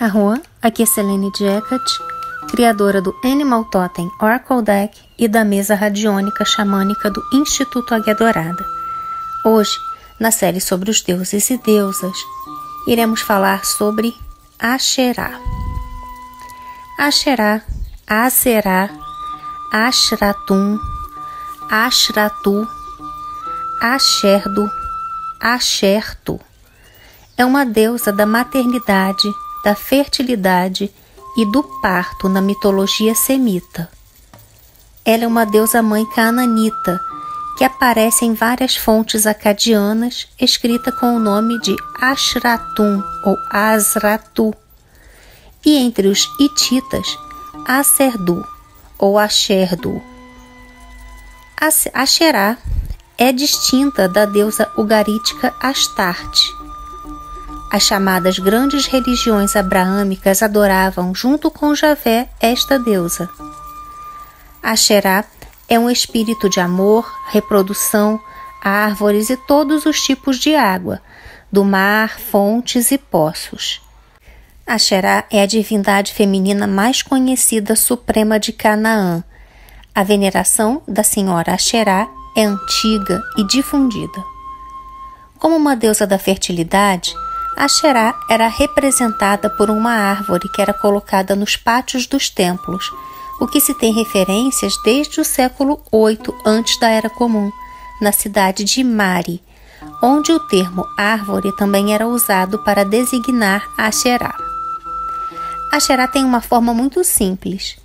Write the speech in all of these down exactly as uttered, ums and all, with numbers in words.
Arroa, aqui é Selene Jackett, criadora do Animal Totem Oracle Deck e da Mesa Radiônica Xamânica do Instituto Águia Dourada. Hoje, na série sobre os deuses e deusas, iremos falar sobre Asherah. Asherah, Aserá, Ashratum, Ashratu, Asherdu, Ashertu. É uma deusa da maternidade, da fertilidade e do parto na mitologia semita. Ela é uma deusa-mãe cananita, que aparece em várias fontes acadianas, escrita com o nome de Ashratum ou Asratu, e entre os hititas, Aserdu ou Asherdu. Asherah é distinta da deusa ugarítica Astarte. As chamadas grandes religiões abraâmicas adoravam, junto com Javé, esta deusa. Asherah é um espírito de amor, reprodução, árvores e todos os tipos de água, do mar, fontes e poços. Asherah é a divindade feminina mais conhecida suprema de Canaã. A veneração da senhora Asherah é antiga e difundida. Como uma deusa da fertilidade, Asherah era representada por uma árvore que era colocada nos pátios dos templos, o que se tem referências desde o século oito antes da Era Comum, na cidade de Mari, onde o termo árvore também era usado para designar Asherah. Asherah tem uma forma muito simples.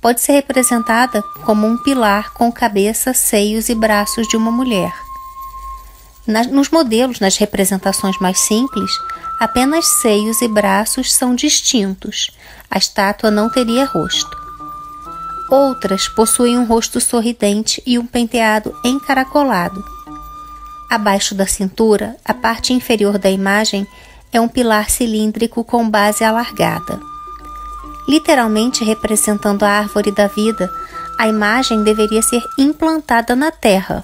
Pode ser representada como um pilar com cabeça, seios e braços de uma mulher. Nas, nos modelos, nas representações mais simples, apenas seios e braços são distintos. A estátua não teria rosto. Outras possuem um rosto sorridente e um penteado encaracolado. Abaixo da cintura, a parte inferior da imagem é um pilar cilíndrico com base alargada. Literalmente representando a árvore da vida, a imagem deveria ser implantada na terra.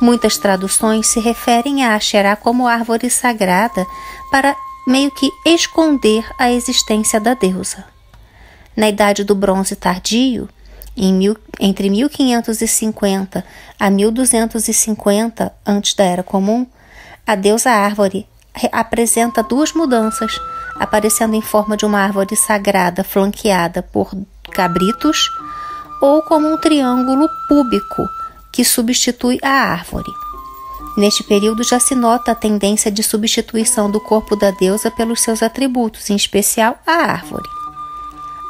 Muitas traduções se referem a Asherah como árvore sagrada para meio que esconder a existência da deusa. Na Idade do Bronze Tardio, em mil, entre mil quinhentos e cinquenta a mil duzentos e cinquenta antes da Era Comum, a deusa árvore apresenta duas mudanças, aparecendo em forma de uma árvore sagrada flanqueada por cabritos ou como um triângulo púbico que substitui a árvore. Neste período já se nota a tendência de substituição do corpo da deusa pelos seus atributos, em especial a árvore.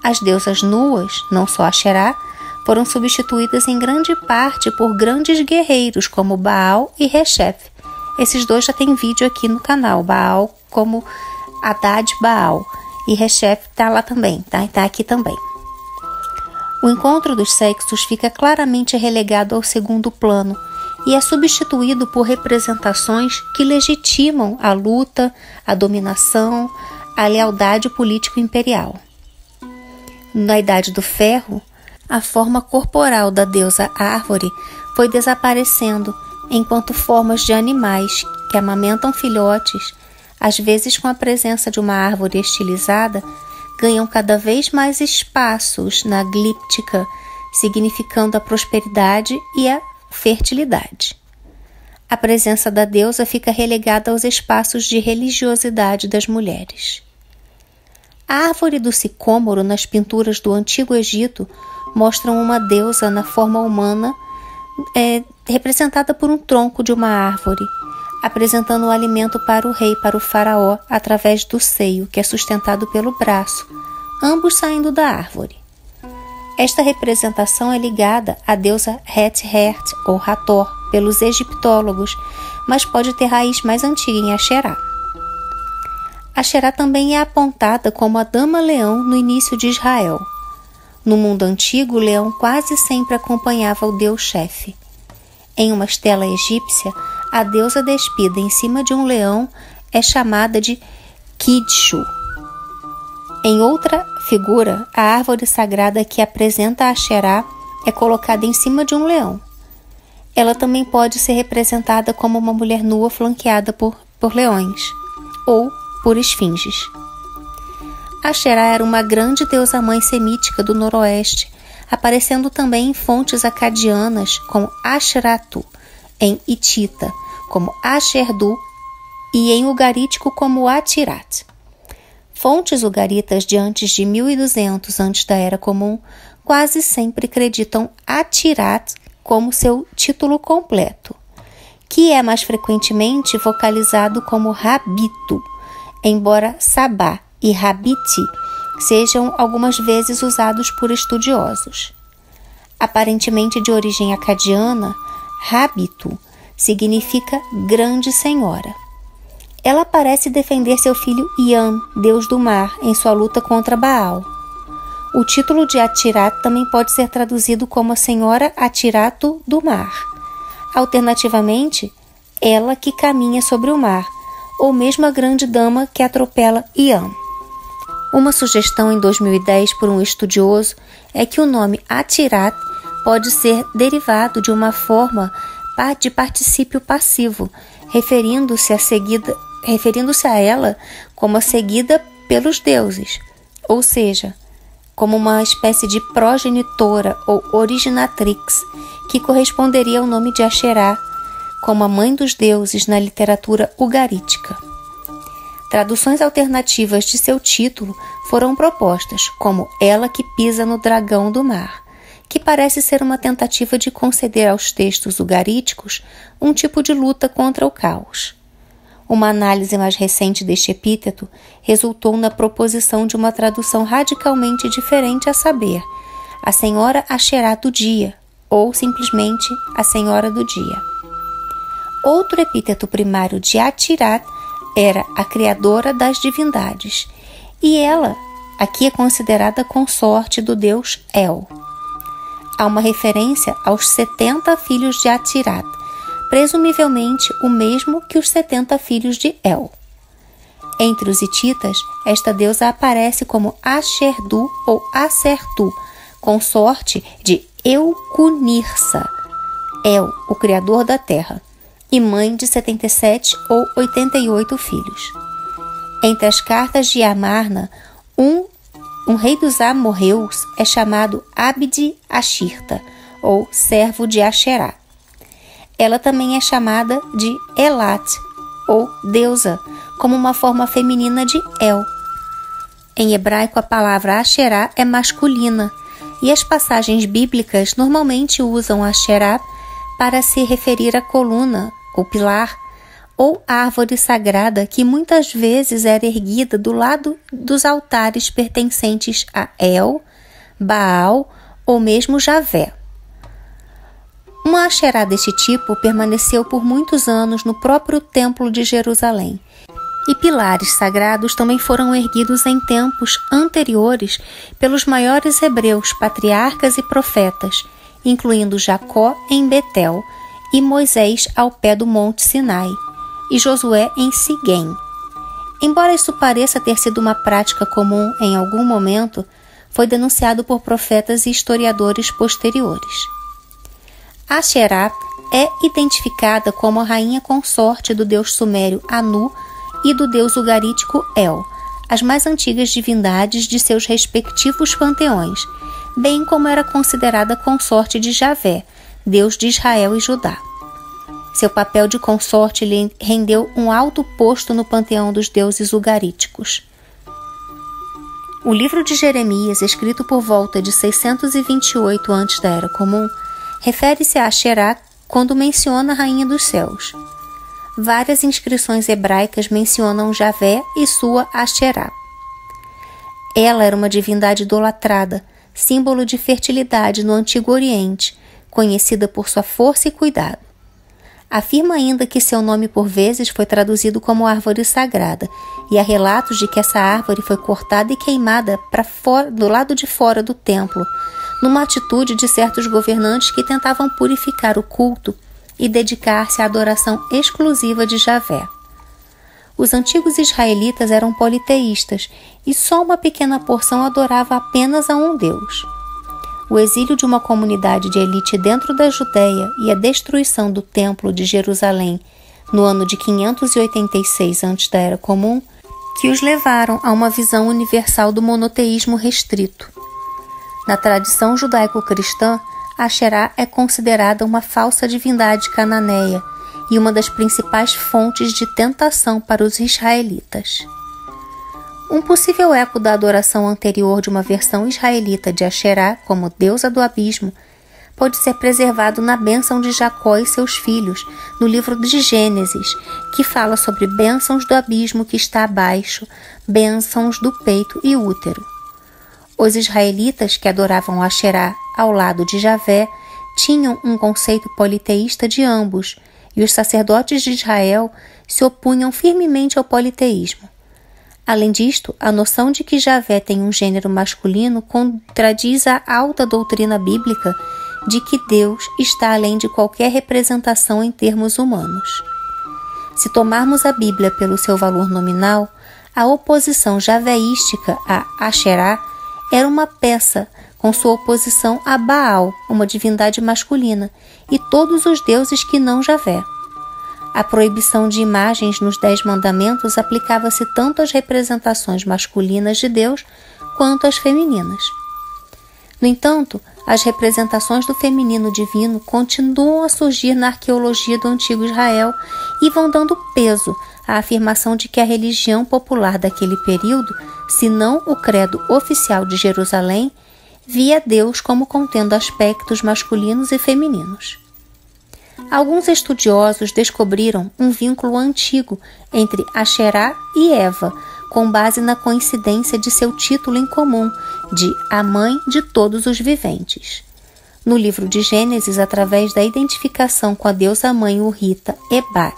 As deusas nuas, não só Asherah, foram substituídas em grande parte por grandes guerreiros como Baal e Reshef. Esses dois já tem vídeo aqui no canal, Baal como Haddad Baal, e Reshef está lá também, tá? Está aqui também. O encontro dos sexos fica claramente relegado ao segundo plano e é substituído por representações que legitimam a luta, a dominação, a lealdade político-imperial. Na Idade do Ferro, a forma corporal da deusa árvore foi desaparecendo, enquanto formas de animais que amamentam filhotes, às vezes com a presença de uma árvore estilizada, ganham cada vez mais espaços na glíptica, significando a prosperidade e a fertilidade. A presença da deusa fica relegada aos espaços de religiosidade das mulheres. A árvore do sicômoro nas pinturas do Antigo Egito mostram uma deusa na forma humana, é, representada por um tronco de uma árvore, apresentando o alimento para o rei, para o faraó, através do seio, que é sustentado pelo braço, ambos saindo da árvore. Esta representação é ligada à deusa Atirat, ou Hathor, pelos egiptólogos, mas pode ter raiz mais antiga em Asherah. Asherah também é apontada como a dama-leão no início de Israel. No mundo antigo, o leão quase sempre acompanhava o deus-chefe. Em uma estela egípcia, a deusa despida em cima de um leão é chamada de Kidshu. Em outra figura, a árvore sagrada que apresenta a Asherah é colocada em cima de um leão, Ela também pode ser representada como uma mulher nua flanqueada por, por leões, ou por esfinges. Asherah era uma grande deusa-mãe semítica do noroeste, aparecendo também em fontes acadianas como Ashratu, em Hitita, como Asherdu e em ugarítico como Atirat. Fontes ugaritas de antes de mil e duzentos antes da Era Comum quase sempre acreditam Atirat como seu título completo, que é mais frequentemente vocalizado como Rabitu, embora Sabá e Rabiti sejam algumas vezes usados por estudiosos. Aparentemente de origem acadiana, Rabitu significa Grande Senhora. Ela parece defender seu filho Iam, deus do mar, em sua luta contra Baal. O título de Atirat também pode ser traduzido como a Senhora Atirato do Mar. Alternativamente, ela que caminha sobre o mar, ou mesmo a grande dama que atropela Iam. Uma sugestão em dois mil e dez por um estudioso é que o nome Atirat pode ser derivado de uma forma de particípio passivo, referindo-se a seguida referindo-se a ela como a seguida pelos deuses, ou seja, como uma espécie de progenitora ou originatrix, que corresponderia ao nome de Asherah, como a mãe dos deuses na literatura ugarítica. Traduções alternativas de seu título foram propostas, como Ela que pisa no dragão do mar, que parece ser uma tentativa de conceder aos textos ugaríticos um tipo de luta contra o caos. Uma análise mais recente deste epíteto resultou na proposição de uma tradução radicalmente diferente, a saber, a Senhora Asherah do Dia, ou simplesmente a Senhora do Dia. Outro epíteto primário de Atirat era a Criadora das Divindades, e ela aqui é considerada consorte do deus El. Há uma referência aos setenta filhos de Atirat, presumivelmente o mesmo que os setenta filhos de El. Entre os hititas, esta deusa aparece como Asherdu ou Ashertu, consorte de Eucunirsa, El, o Criador da Terra, e mãe de setenta e sete ou oitenta e oito filhos. Entre as cartas de Amarna, um, um rei dos amorreus é chamado Abdi Ashirta, ou servo de Asherah. Ela também é chamada de Elat, ou deusa, como uma forma feminina de El. Em hebraico, a palavra Asherah é masculina, e as passagens bíblicas normalmente usam Asherah para se referir à coluna, ou pilar, ou árvore sagrada que muitas vezes era erguida do lado dos altares pertencentes a El, Baal ou mesmo Javé. Uma Asherah deste tipo permaneceu por muitos anos no próprio Templo de Jerusalém, e pilares sagrados também foram erguidos em tempos anteriores pelos maiores hebreus, patriarcas e profetas, incluindo Jacó em Betel e Moisés ao pé do Monte Sinai e Josué em Siquém. Embora isso pareça ter sido uma prática comum em algum momento, foi denunciado por profetas e historiadores posteriores. Asherah é identificada como a rainha consorte do deus sumério Anu e do deus ugarítico El, as mais antigas divindades de seus respectivos panteões, bem como era considerada consorte de Javé, deus de Israel e Judá. Seu papel de consorte lhe rendeu um alto posto no panteão dos deuses ugaríticos. O livro de Jeremias, escrito por volta de seiscentos e vinte e oito antes da Era Comum, refere-se a Asherah quando menciona a Rainha dos Céus. Várias inscrições hebraicas mencionam Javé e sua Asherah. Ela era uma divindade idolatrada, símbolo de fertilidade no Antigo Oriente, conhecida por sua força e cuidado. Afirma ainda que seu nome por vezes foi traduzido como árvore sagrada, e há relatos de que essa árvore foi cortada e queimada para fora, do lado de fora do templo, numa atitude de certos governantes que tentavam purificar o culto e dedicar-se à adoração exclusiva de Javé. Os antigos israelitas eram politeístas e só uma pequena porção adorava apenas a um deus. o exílio de uma comunidade de elite dentro da Judéia e a destruição do Templo de Jerusalém no ano de quinhentos e oitenta e seis antes da Era Comum, que os levaram a uma visão universal do monoteísmo restrito. Na tradição judaico-cristã, Asherah é considerada uma falsa divindade cananeia e uma das principais fontes de tentação para os israelitas. Um possível eco da adoração anterior de uma versão israelita de Asherah como deusa do abismo pode ser preservado na bênção de Jacó e seus filhos, no livro de Gênesis, que fala sobre bênçãos do abismo que está abaixo, bênçãos do peito e útero. Os israelitas que adoravam Asherah ao lado de Javé tinham um conceito politeísta de ambos, e os sacerdotes de Israel se opunham firmemente ao politeísmo. Além disto, a noção de que Javé tem um gênero masculino contradiz a alta doutrina bíblica de que Deus está além de qualquer representação em termos humanos. Se tomarmos a Bíblia pelo seu valor nominal, a oposição javéística a Asherah era uma peça com sua oposição a Baal, uma divindade masculina, e todos os deuses que não Javé. A proibição de imagens nos Dez Mandamentos aplicava-se tanto às representações masculinas de Deus quanto às femininas. No entanto, as representações do feminino divino continuam a surgir na arqueologia do antigo Israel e vão dando peso à afirmação de que a religião popular daquele período, se não o credo oficial de Jerusalém, via Deus como contendo aspectos masculinos e femininos. Alguns estudiosos descobriram um vínculo antigo entre Asherah e Eva, com base na coincidência de seu título em comum, de A Mãe de Todos os Viventes. No livro de Gênesis, através da identificação com a deusa mãe Urrita, Ebat.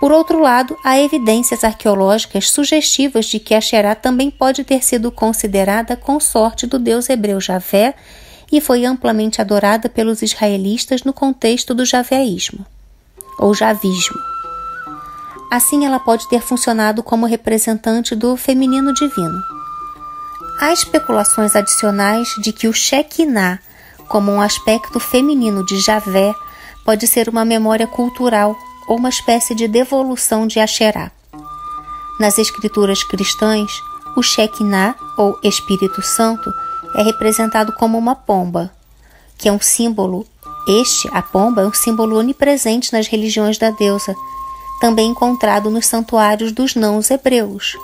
Por outro lado, há evidências arqueológicas sugestivas de que Asherah também pode ter sido considerada consorte do deus hebreu Javé, e foi amplamente adorada pelos israelitas no contexto do javéismo, ou javismo. Assim, ela pode ter funcionado como representante do feminino divino. Há especulações adicionais de que o Shekinah, como um aspecto feminino de Javé, pode ser uma memória cultural ou uma espécie de devolução de Asherah. Nas escrituras cristãs, o Shekinah, ou Espírito Santo, é representado como uma pomba, que é um símbolo, este, a pomba, é um símbolo onipresente nas religiões da deusa, também encontrado nos santuários dos não-os hebreus.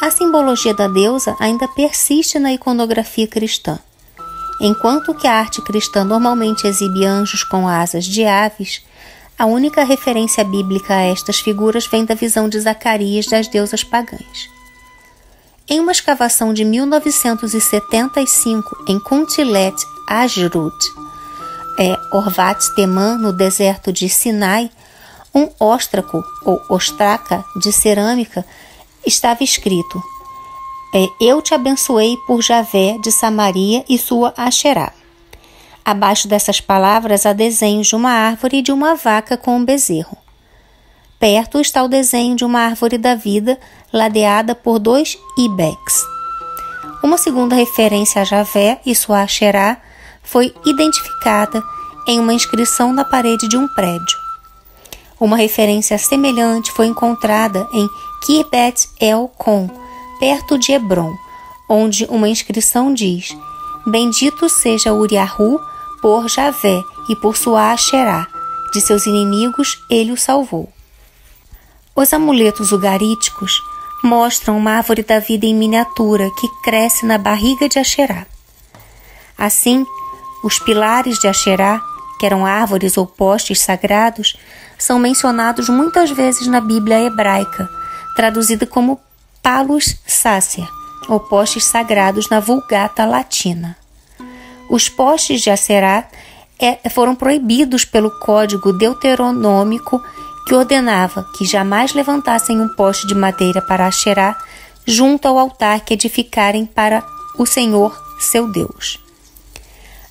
A simbologia da deusa ainda persiste na iconografia cristã. Enquanto que a arte cristã normalmente exibe anjos com asas de aves, a única referência bíblica a estas figuras vem da visão de Zacarias das deusas pagãs. Em uma escavação de mil novecentos e setenta e cinco, em Kuntillet Ajrud, é, Orvat Teman, no deserto de Sinai, um óstraco ou ostraca de cerâmica estava escrito: é, Eu te abençoei por Javé de Samaria e sua Asherah. Abaixo dessas palavras há desenhos de uma árvore e de uma vaca com um bezerro. Perto está o desenho de uma árvore da vida, ladeada por dois ibex. Uma segunda referência a Javé e sua Asherah foi identificada em uma inscrição na parede de um prédio. Uma referência semelhante foi encontrada em Kirbet El, perto de Hebron, onde uma inscrição diz: Bendito seja Uriahu por Javé e por sua Asherah, de seus inimigos ele o salvou. Os amuletos ugaríticos mostram uma árvore da vida em miniatura que cresce na barriga de Asherah. Assim, os pilares de Asherah, que eram árvores ou postes sagrados, são mencionados muitas vezes na Bíblia hebraica, traduzida como palus sacer, ou postes sagrados na Vulgata Latina. Os postes de Asherah foram proibidos pelo Código Deuteronômico, que ordenava que jamais levantassem um poste de madeira para Asherah junto ao altar que edificarem para o Senhor, seu Deus.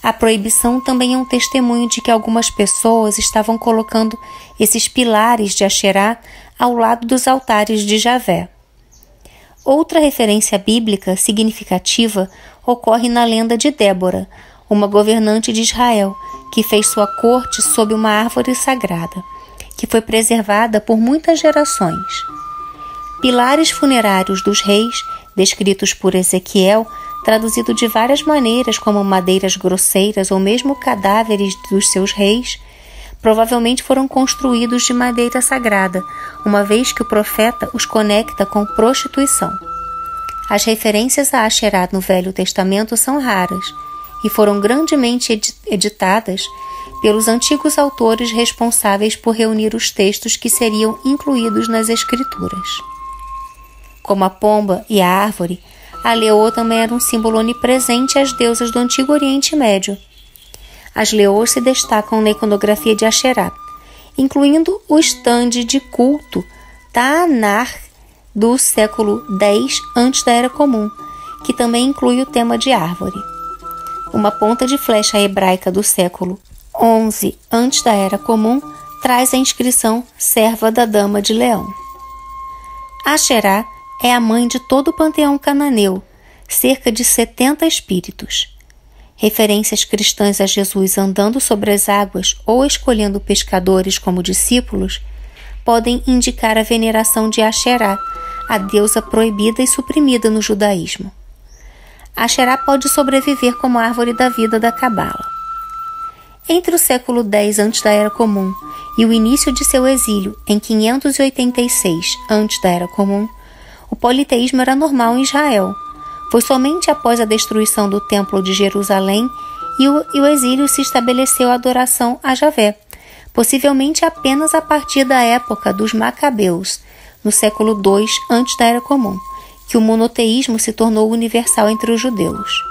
A proibição também é um testemunho de que algumas pessoas estavam colocando esses pilares de Asherah ao lado dos altares de Javé. Outra referência bíblica significativa ocorre na lenda de Débora, uma governante de Israel, que fez sua corte sob uma árvore sagrada, que foi preservada por muitas gerações. Pilares funerários dos reis, descritos por Ezequiel, traduzido de várias maneiras como madeiras grosseiras ou mesmo cadáveres dos seus reis, provavelmente foram construídos de madeira sagrada, uma vez que o profeta os conecta com prostituição. As referências a Asherah no Velho Testamento são raras e foram grandemente editadas pelos antigos autores responsáveis por reunir os textos que seriam incluídos nas Escrituras. Como a pomba e a árvore, a leoa também era um símbolo onipresente às deusas do Antigo Oriente Médio. As leoas se destacam na iconografia de Asherah, incluindo o estande de culto Taanar do século dez antes da Era Comum, que também inclui o tema de árvore. Uma ponta de flecha hebraica do século onze antes da Era Comum traz a inscrição Serva da Dama de Leão. Asherah é a mãe de todo o panteão cananeu, cerca de setenta espíritos. Referências cristãs a Jesus andando sobre as águas ou escolhendo pescadores como discípulos podem indicar a veneração de Asherah, a deusa proibida e suprimida no judaísmo. Asherah pode sobreviver como árvore da vida da Cabala. Entre o século dez antes da Era Comum e o início de seu exílio em quinhentos e oitenta e seis antes da Era Comum, o politeísmo era normal em Israel. Foi somente após a destruição do Templo de Jerusalém e o, e o exílio se estabeleceu a adoração a Javé, possivelmente apenas a partir da época dos Macabeus, no século dois antes da Era Comum, que o monoteísmo se tornou universal entre os judeus.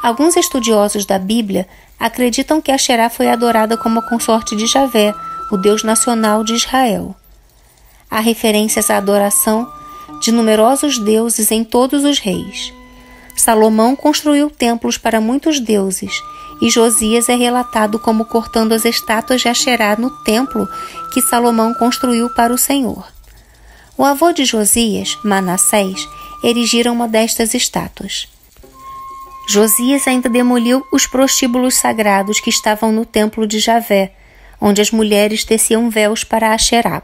Alguns estudiosos da Bíblia acreditam que Asherah foi adorada como a consorte de Javé, o Deus nacional de Israel. Há referências à adoração de numerosos deuses em todos os reis. Salomão construiu templos para muitos deuses, e Josias é relatado como cortando as estátuas de Asherah no templo que Salomão construiu para o Senhor. O avô de Josias, Manassés, erigira uma destas estátuas. Josias ainda demoliu os prostíbulos sagrados que estavam no templo de Javé, onde as mulheres teciam véus para Asherah.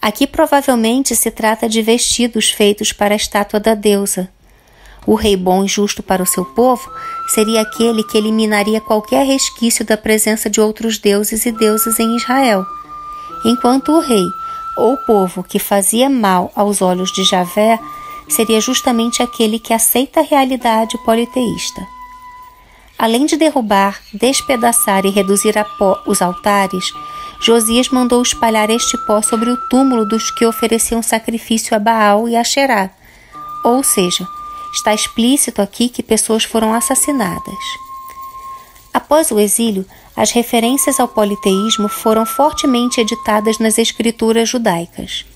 Aqui provavelmente se trata de vestidos feitos para a estátua da deusa. O rei bom e justo para o seu povo seria aquele que eliminaria qualquer resquício da presença de outros deuses e deusas em Israel, enquanto o rei ou povo que fazia mal aos olhos de Javé seria justamente aquele que aceita a realidade politeísta. Além de derrubar, despedaçar e reduzir a pó os altares, Josias mandou espalhar este pó sobre o túmulo dos que ofereciam sacrifício a Baal e a Asherah. Ou seja, está explícito aqui que pessoas foram assassinadas. Após o exílio, as referências ao politeísmo foram fortemente editadas nas escrituras judaicas.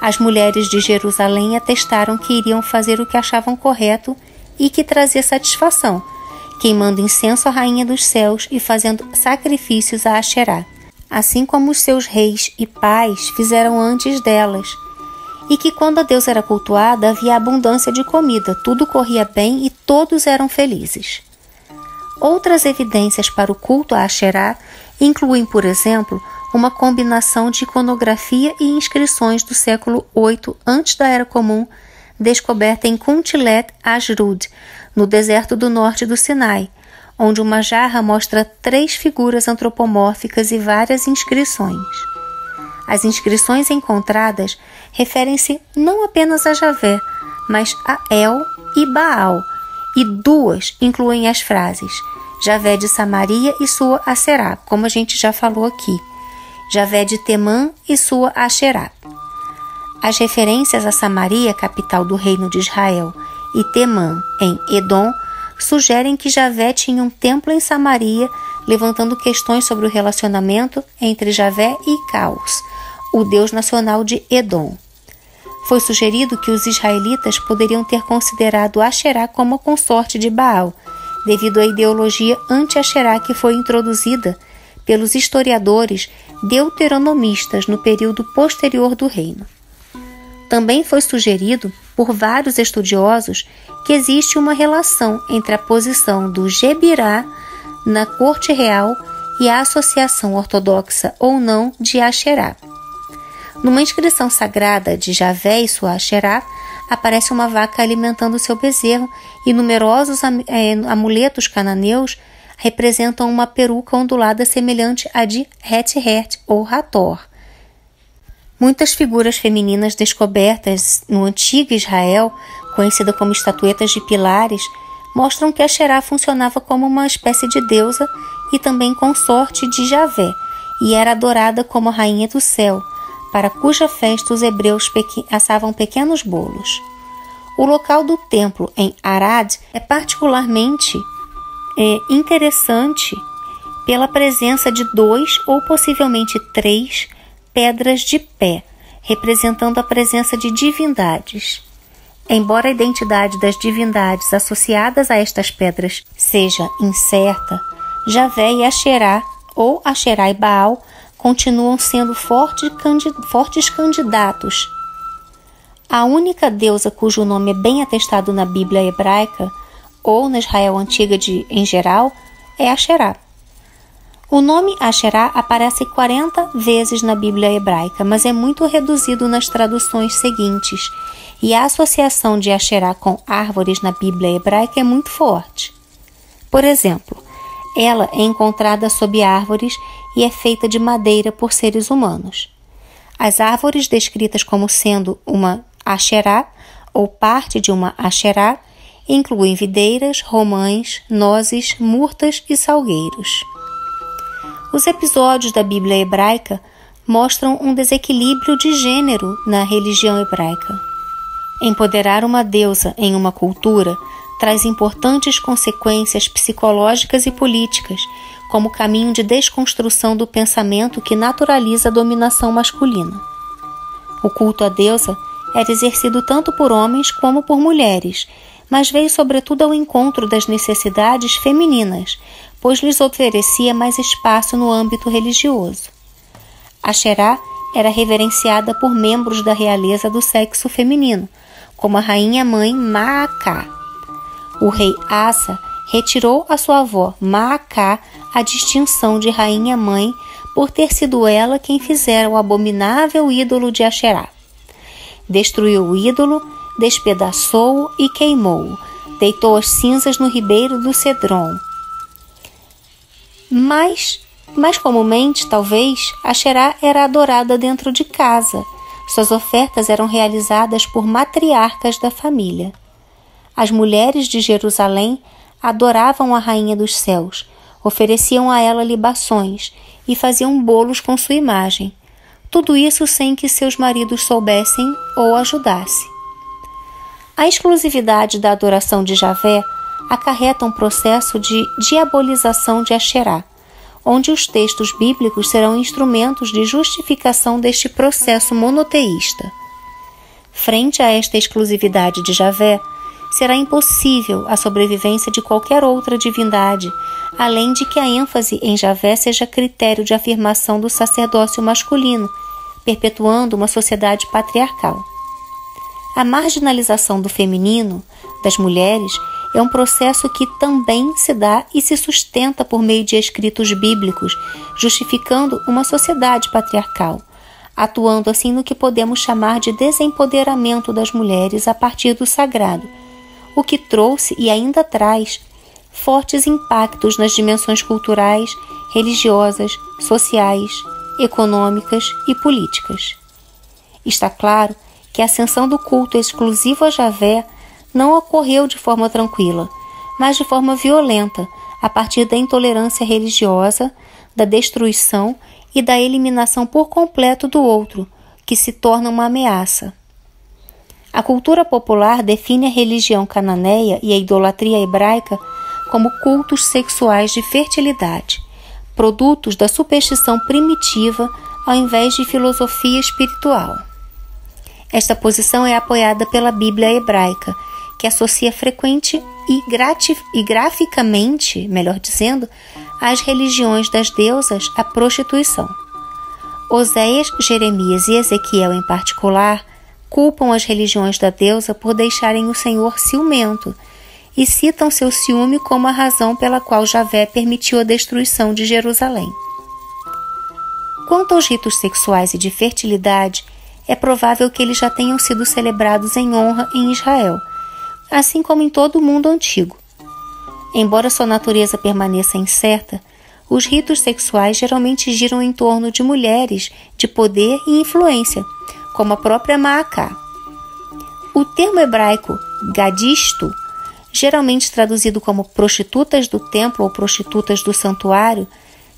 As mulheres de Jerusalém atestaram que iriam fazer o que achavam correto e que trazia satisfação, queimando incenso à rainha dos céus e fazendo sacrifícios a Asherah, assim como os seus reis e pais fizeram antes delas, e que quando a deusa era cultuada havia abundância de comida, tudo corria bem e todos eram felizes. Outras evidências para o culto a Asherah incluem, por exemplo, uma combinação de iconografia e inscrições do século oito antes da Era Comum, descoberta em Kuntillet Ajrud, no deserto do norte do Sinai, onde uma jarra mostra três figuras antropomórficas e várias inscrições. As inscrições encontradas referem-se não apenas a Javé, mas a El e Baal, e duas incluem as frases Javé de Samaria e sua Asherah, como a gente já falou aqui, Javé de Temã e sua Asherah. As referências a Samaria, capital do reino de Israel, e Temã, em Edom, sugerem que Javé tinha um templo em Samaria, levantando questões sobre o relacionamento entre Javé e Caos, o deus nacional de Edom. Foi sugerido que os israelitas poderiam ter considerado Asherah como consorte de Baal, devido à ideologia anti-Asherah que foi introduzida pelos historiadores deuteronomistas no período posterior do reino. Também foi sugerido por vários estudiosos que existe uma relação entre a posição do Gebirá na corte real e a associação ortodoxa ou não de Asherah. Numa inscrição sagrada de Javé e sua Asherah, aparece uma vaca alimentando seu bezerro e numerosos amuletos cananeus representam uma peruca ondulada semelhante à de Atirat ou Hathor. Muitas figuras femininas descobertas no antigo Israel, conhecida como estatuetas de pilares, mostram que Asherah funcionava como uma espécie de deusa e também consorte de Javé, e era adorada como a rainha do céu, para cuja festa os hebreus assavam pequenos bolos. O local do templo em Arad é particularmente é, interessante pela presença de dois ou possivelmente três pedras de pé, representando a presença de divindades. Embora a identidade das divindades associadas a estas pedras seja incerta, Javé e Asherah, ou Asherah e Baal, continuam sendo fortes candidatos. A única deusa cujo nome é bem atestado na Bíblia hebraica, ou na Israel antiga de, em geral, é Asherah. O nome Asherah aparece quarenta vezes na Bíblia hebraica, mas é muito reduzido nas traduções seguintes, e a associação de Asherah com árvores na Bíblia hebraica é muito forte. Por exemplo, ela é encontrada sob árvores e é feita de madeira por seres humanos. As árvores descritas como sendo uma Asherah ou parte de uma Asherah incluem videiras, romães, nozes, murtas e salgueiros. Os episódios da Bíblia hebraica mostram um desequilíbrio de gênero na religião hebraica. Empoderar uma deusa em uma cultura traz importantes consequências psicológicas e políticas, como caminho de desconstrução do pensamento que naturaliza a dominação masculina. O culto à deusa era exercido tanto por homens como por mulheres, mas veio sobretudo ao encontro das necessidades femininas, pois lhes oferecia mais espaço no âmbito religioso. Asherah era reverenciada por membros da realeza do sexo feminino, como a rainha-mãe Maacá. O rei Asa retirou a sua avó Maacá a distinção de rainha-mãe por ter sido ela quem fizera o abominável ídolo de Asherah. Destruiu o ídolo, despedaçou-o e queimou-o, deitou as cinzas no ribeiro do Cedron. Mas, mais comumente, talvez, Asherah era adorada dentro de casa. Suas ofertas eram realizadas por matriarcas da família. As mulheres de Jerusalém adoravam a rainha dos céus, ofereciam a ela libações e faziam bolos com sua imagem. Tudo isso sem que seus maridos soubessem ou ajudassem. A exclusividade da adoração de Javé acarreta um processo de diabolização de Asherah, onde os textos bíblicos serão instrumentos de justificação deste processo monoteísta. Frente a esta exclusividade de Javé, será impossível a sobrevivência de qualquer outra divindade, além de que a ênfase em Javé seja critério de afirmação do sacerdócio masculino, perpetuando uma sociedade patriarcal. A marginalização do feminino, das mulheres, é um processo que também se dá e se sustenta por meio de escritos bíblicos, justificando uma sociedade patriarcal, atuando assim no que podemos chamar de desempoderamento das mulheres a partir do sagrado, o que trouxe e ainda traz fortes impactos nas dimensões culturais, religiosas, sociais, econômicas e políticas. Está claro que a ascensão do culto exclusivo a Javé não ocorreu de forma tranquila, mas de forma violenta, a partir da intolerância religiosa, da destruição e da eliminação por completo do outro, que se torna uma ameaça. A cultura popular define a religião cananeia e a idolatria hebraica como cultos sexuais de fertilidade, produtos da superstição primitiva ao invés de filosofia espiritual. Esta posição é apoiada pela Bíblia hebraica, que associa frequente e, e graficamente, melhor dizendo, as religiões das deusas à prostituição. Oséias, Jeremias e Ezequiel, em particular, Culpam as religiões da deusa por deixarem o Senhor ciumento e citam seu ciúme como a razão pela qual Javé permitiu a destruição de Jerusalém. Quanto aos ritos sexuais e de fertilidade, é provável que eles já tenham sido celebrados em honra em Israel, assim como em todo o mundo antigo. Embora sua natureza permaneça incerta, os ritos sexuais geralmente giram em torno de mulheres de poder e influência, como a própria Maacá. O termo hebraico gadisto, geralmente traduzido como prostitutas do templo ou prostitutas do santuário,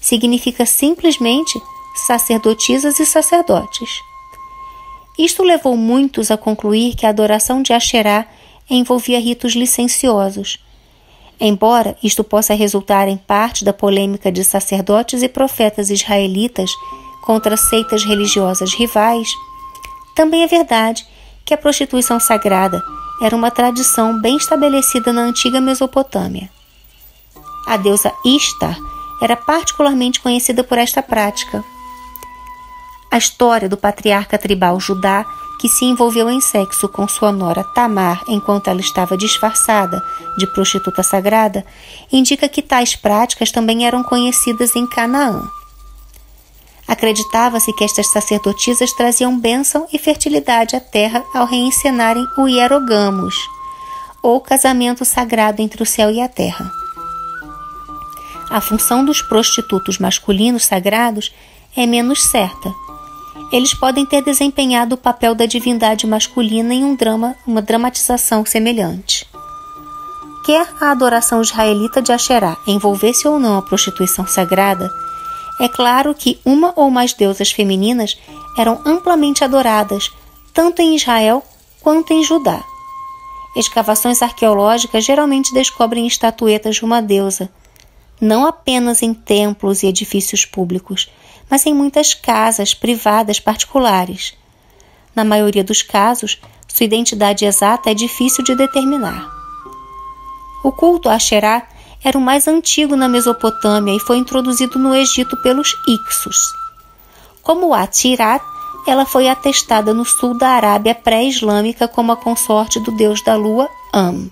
significa simplesmente sacerdotisas e sacerdotes. Isto levou muitos a concluir que a adoração de Asherah envolvia ritos licenciosos, embora isto possa resultar em parte da polêmica de sacerdotes e profetas israelitas contra seitas religiosas rivais. Também é verdade que a prostituição sagrada era uma tradição bem estabelecida na antiga Mesopotâmia. A deusa Ishtar era particularmente conhecida por esta prática. A história do patriarca tribal Judá, que se envolveu em sexo com sua nora Tamar enquanto ela estava disfarçada de prostituta sagrada, indica que tais práticas também eram conhecidas em Canaã. Acreditava-se que estas sacerdotisas traziam bênção e fertilidade à terra ao reencenarem o hierogamos, ou casamento sagrado entre o céu e a terra. A função dos prostitutos masculinos sagrados é menos certa. Eles podem ter desempenhado o papel da divindade masculina em um drama, uma dramatização semelhante. Quer a adoração israelita de Asherah envolvesse ou não a prostituição sagrada, é claro que uma ou mais deusas femininas eram amplamente adoradas, tanto em Israel quanto em Judá. Escavações arqueológicas geralmente descobrem estatuetas de uma deusa, não apenas em templos e edifícios públicos, mas em muitas casas privadas particulares. Na maioria dos casos, sua identidade exata é difícil de determinar. O culto a Asherah era o mais antigo na Mesopotâmia e foi introduzido no Egito pelos Hicsos. Como Atirat, ela foi atestada no sul da Arábia pré-islâmica como a consorte do deus da lua Am.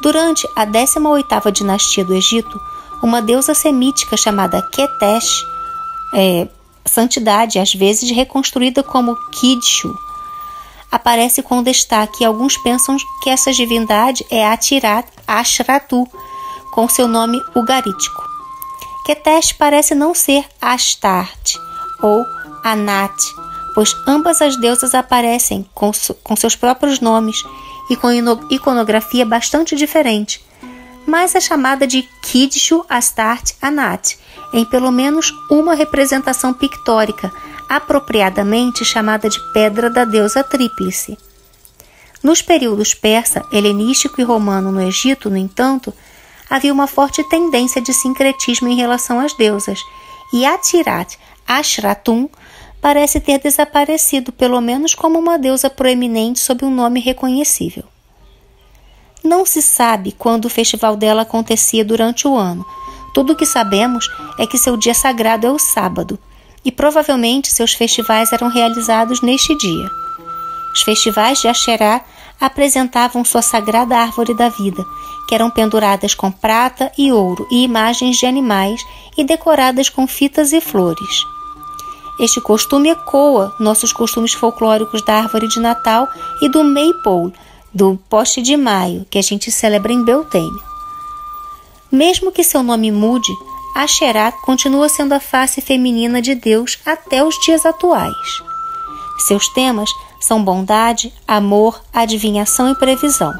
Durante a décima oitava dinastia do Egito, uma deusa semítica chamada Qetesh, é, santidade às vezes reconstruída como Kidshu, aparece com destaque e alguns pensam que essa divindade é Atirat Ashratu, com seu nome ugarítico. Qetesh parece não ser Astarte ou Anat, pois ambas as deusas aparecem com, com seus próprios nomes e com iconografia bastante diferente, mas é chamada de Kidshu, Astarte, Anat, em pelo menos uma representação pictórica, apropriadamente chamada de Pedra da Deusa Tríplice. Nos períodos persa, helenístico e romano no Egito, no entanto, havia uma forte tendência de sincretismo em relação às deusas, e Atirat, Ashratum, parece ter desaparecido, pelo menos como uma deusa proeminente sob um nome reconhecível. Não se sabe quando o festival dela acontecia durante o ano. Tudo o que sabemos é que seu dia sagrado é o sábado, e provavelmente seus festivais eram realizados neste dia. Os festivais de Asherah apresentavam sua sagrada árvore da vida, que eram penduradas com prata e ouro e imagens de animais e decoradas com fitas e flores. Este costume ecoa nossos costumes folclóricos da árvore de Natal e do Maypole, do poste de maio, que a gente celebra em Beltane. Mesmo que seu nome mude, Asherah continua sendo a face feminina de Deus até os dias atuais. Seus temas são bondade, amor, adivinhação e previsão.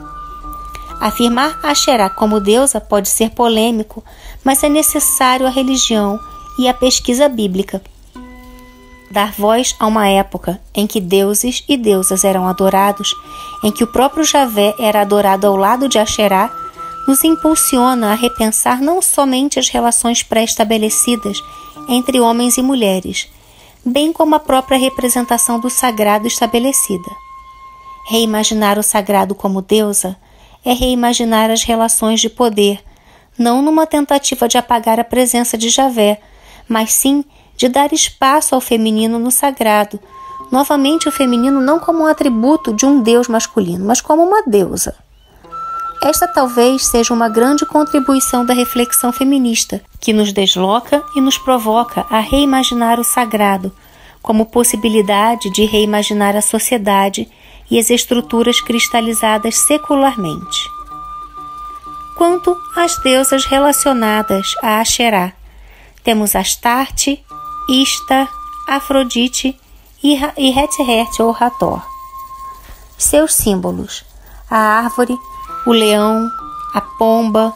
Afirmar Asherah como deusa pode ser polêmico, mas é necessário à religião e à pesquisa bíblica. Dar voz a uma época em que deuses e deusas eram adorados, em que o próprio Javé era adorado ao lado de Asherah, nos impulsiona a repensar não somente as relações pré-estabelecidas entre homens e mulheres, bem como a própria representação do sagrado estabelecida. Reimaginar o sagrado como deusa é reimaginar as relações de poder, não numa tentativa de apagar a presença de Javé, mas sim de dar espaço ao feminino no sagrado, novamente o feminino não como um atributo de um deus masculino, mas como uma deusa. Esta talvez seja uma grande contribuição da reflexão feminista, que nos desloca e nos provoca a reimaginar o sagrado, como possibilidade de reimaginar a sociedade e as estruturas cristalizadas secularmente. Quanto às deusas relacionadas a Asherah, temos Astarte, Ista, Afrodite e Heteret ou Hathor. Seus símbolos: a árvore, o leão, a pomba,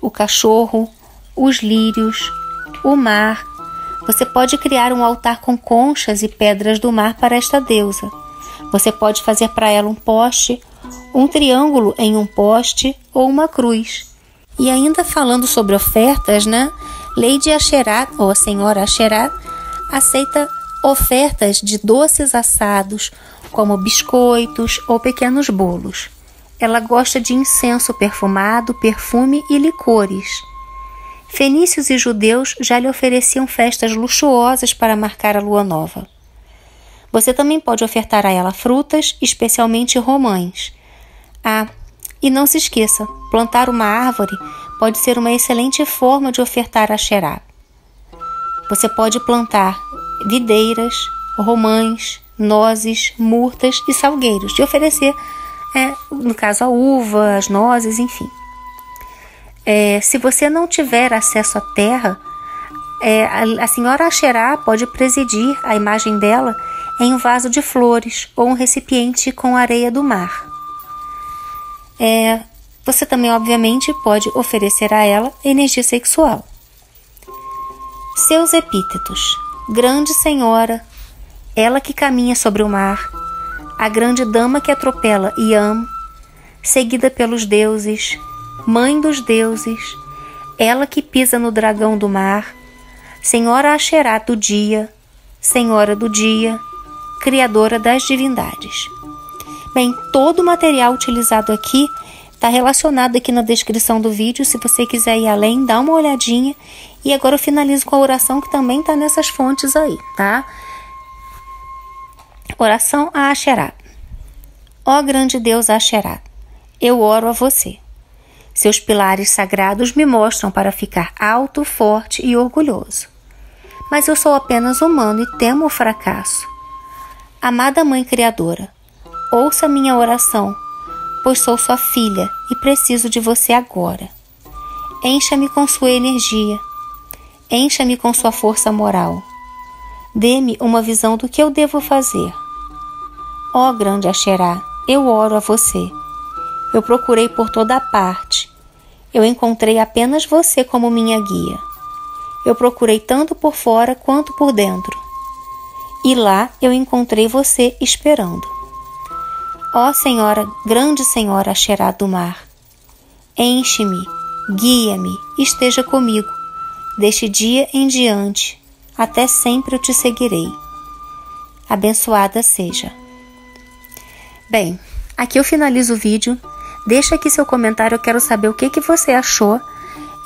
o cachorro, os lírios, o mar. Você pode criar um altar com conchas e pedras do mar para esta deusa. Você pode fazer para ela um poste, um triângulo em um poste ou uma cruz. E ainda falando sobre ofertas, né? Lady Asherah, ou a senhora Asherah, aceita ofertas de doces assados, como biscoitos ou pequenos bolos. Ela gosta de incenso perfumado, perfume e licores. Fenícios e judeus já lhe ofereciam festas luxuosas para marcar a lua nova. Você também pode ofertar a ela frutas, especialmente romãs. Ah, e não se esqueça, plantar uma árvore pode ser uma excelente forma de ofertar a Asherah. Você pode plantar videiras, romãs, nozes, murtas e salgueiros, de oferecer, é, no caso, a uva, as nozes, enfim. É, se você não tiver acesso à terra, é, a, a senhora Asherah pode presidir a imagem dela em um vaso de flores ou um recipiente com areia do mar. É, você também, obviamente, pode oferecer a ela energia sexual. Seus epítetos: Grande Senhora, ela que caminha sobre o mar, a grande dama que atropela Iam, seguida pelos deuses, Mãe dos deuses, ela que pisa no dragão do mar, Senhora Asherah do dia, Senhora do dia, Criadora das divindades. Bem, todo o material utilizado aqui está relacionado aqui na descrição do vídeo. Se você quiser ir além, dá uma olhadinha. E agora eu finalizo com a oração que também está nessas fontes aí, tá? Oração a Asherah. Ó grande Deus Asherah, eu oro a você. Seus pilares sagrados me mostram para ficar alto, forte e orgulhoso. Mas eu sou apenas humano e temo o fracasso. Amada Mãe Criadora, ouça minha oração, pois sou sua filha e preciso de você agora. Encha-me com sua energia. Encha-me com sua força moral. Dê-me uma visão do que eu devo fazer. Ó grande Asherah, eu oro a você. Eu procurei por toda a parte. Eu encontrei apenas você como minha guia. Eu procurei tanto por fora quanto por dentro. E lá eu encontrei você esperando. Ó Senhora, grande Senhora Asherah do mar, enche-me, guia-me, esteja comigo. Deste dia em diante, até sempre eu te seguirei. Abençoada seja. Bem, aqui eu finalizo o vídeo. Deixa aqui seu comentário, eu quero saber o que, que você achou.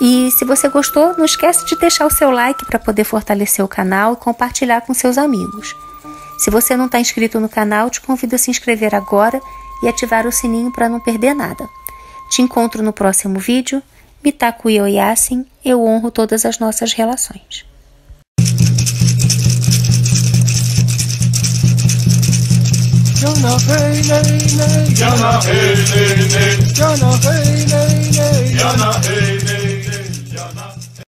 E se você gostou, não esquece de deixar o seu like para poder fortalecer o canal e compartilhar com seus amigos. Se você não está inscrito no canal, te convido a se inscrever agora e ativar o sininho para não perder nada. Te encontro no próximo vídeo. Mitaku Yoyasin, eu honro todas as nossas relações. Jana hey, nay, nay. Jana hey, nay, nay.